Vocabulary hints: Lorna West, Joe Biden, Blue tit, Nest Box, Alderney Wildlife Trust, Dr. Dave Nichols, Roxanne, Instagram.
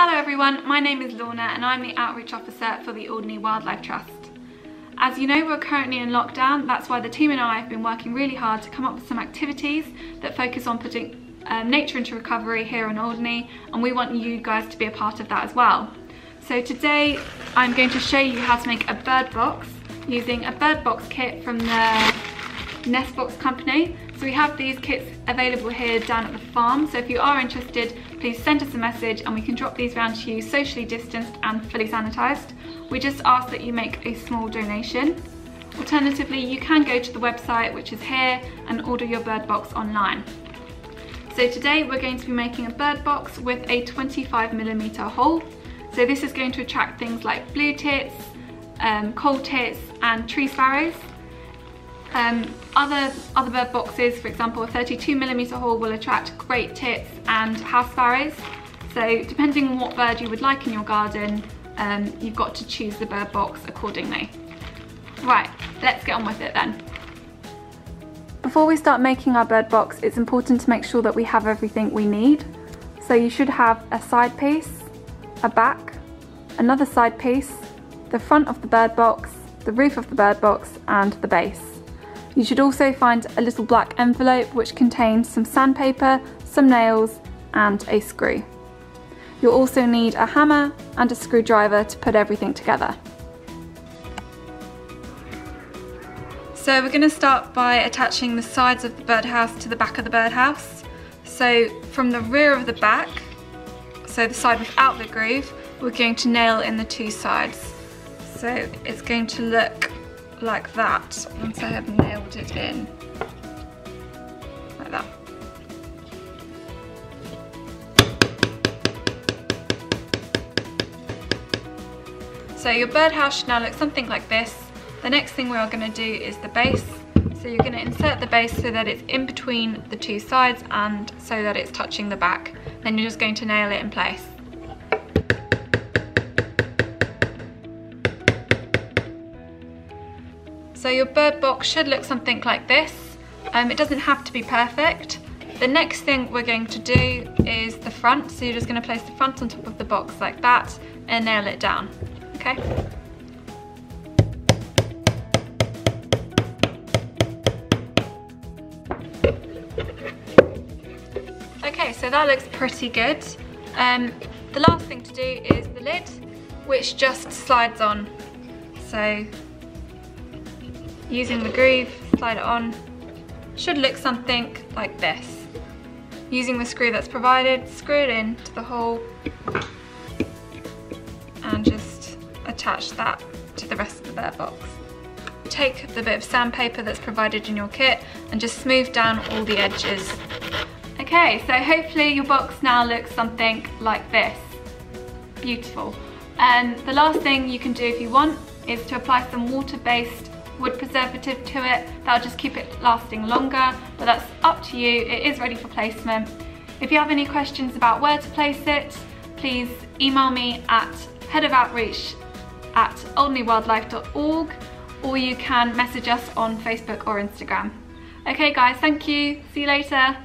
Hello everyone, my name is Lorna and I'm the Outreach Officer for the Alderney Wildlife Trust. As you know, we're currently in lockdown, that's why the team and I have been working really hard to come up with some activities that focus on putting nature into recovery here in Alderney, and we want you guys to be a part of that as well. So today I'm going to show you how to make a bird box using a bird box kit from the Nest Box company. So we have these kits available here down at the farm, so if you are interested, please send us a message and we can drop these round to you socially distanced and fully sanitised. We just ask that you make a small donation. Alternatively, you can go to the website, which is here, and order your bird box online. So today we're going to be making a bird box with a 25mm hole. So this is going to attract things like blue tits, coal tits and tree sparrows. Other bird boxes, for example, a 32mm hole will attract great tits and house sparrows. So depending on what bird you would like in your garden, you've got to choose the bird box accordingly. Right, let's get on with it then. Before we start making our bird box, it's important to make sure that we have everything we need. So you should have a side piece, a back, another side piece, the front of the bird box, the roof of the bird box and the base. You should also find a little black envelope which contains some sandpaper, some nails and a screw. You'll also need a hammer and a screwdriver to put everything together. So we're going to start by attaching the sides of the birdhouse to the back of the birdhouse. So from the rear of the back, so the side without the groove, we're going to nail in the two sides. So it's going to look like that once I have nailed it in, like that. So your birdhouse should now look something like this. The next thing we are going to do is the base. So you're going to insert the base so that it's in between the two sides and so that it's touching the back. Then you're just going to nail it in place. So your bird box should look something like this. It doesn't have to be perfect. The next thing we're going to do is the front. So you're just going to place the front on top of the box like that and nail it down, okay? Okay, so that looks pretty good. The last thing to do is the lid, which just slides on. So using the groove, slide it on, should look something like this. Using the screw that's provided, screw it into the hole and just attach that to the rest of the bird box. Take the bit of sandpaper that's provided in your kit and just smooth down all the edges. Okay, so hopefully your box now looks something like this. Beautiful. And the last thing you can do if you want is to apply some water-based wood preservative to it. That'll just keep it lasting longer, but that's up to you. It is ready for placement. If you have any questions about where to place it, please email me at headofoutreach@alderneywildlife.org, or you can message us on Facebook or Instagram. Okay guys, thank you. See you later.